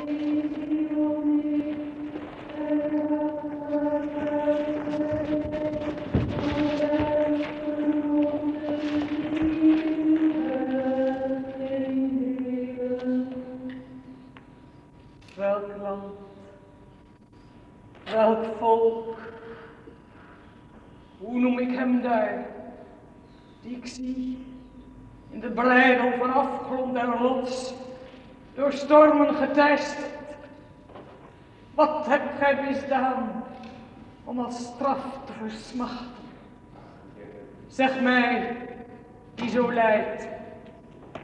Welk land, welk volk, hoe noem ik hem daar, die ik zie in de breidel van afgrond en rots, door stormen geteisterd. Wat hebt gij misdaan om als straf te versmachten? Zeg mij, die zo lijdt,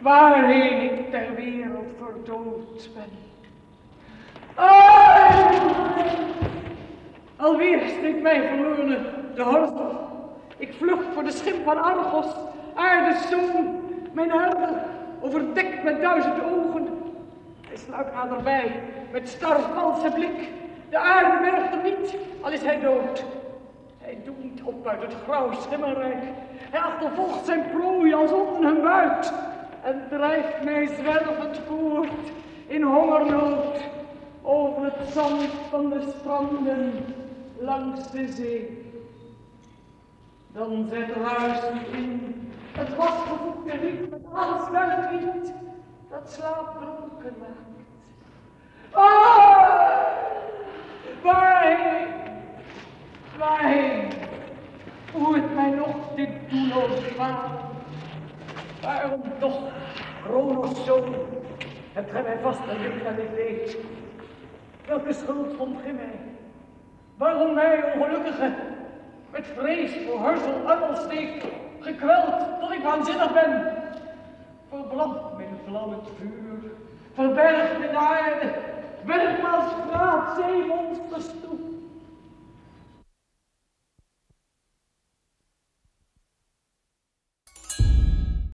waarheen ik ter wereld verdood ben. Alweer steekt mij verloren de horstel. Ik vlucht voor de schim van Argos, aardes zoon. Mijn huil overdekt met duizend ogen. Hij sluit naderbij met starre valse blik. De aarde merkt hem niet, al is hij dood. Hij doemt op uit het grauw schimmelrijk. Hij achtervolgt zijn prooi als onder hun buit. En drijft mij zwervend voort in hongernood. Over het zand van de stranden, langs de zee. Dan zet ruisend in het wasgevoegde riet met alles welkwiet dat slaapdronken maakt. Ah! Waarheen, waarheen, hoe het mij nog dit doelloos gaat. Waarom toch, Kronos zoon, hebt gij mij vast en juk aan dit leed? Welke schuld vond gij mij? Waarom mij, ongelukkige, met vrees voor Herzel Uilsteek, gekweld tot ik waanzinnig ben? Verbrand mijn vlam het vuur, verberg mijn aarde, werkmaals kwaad, zeemons,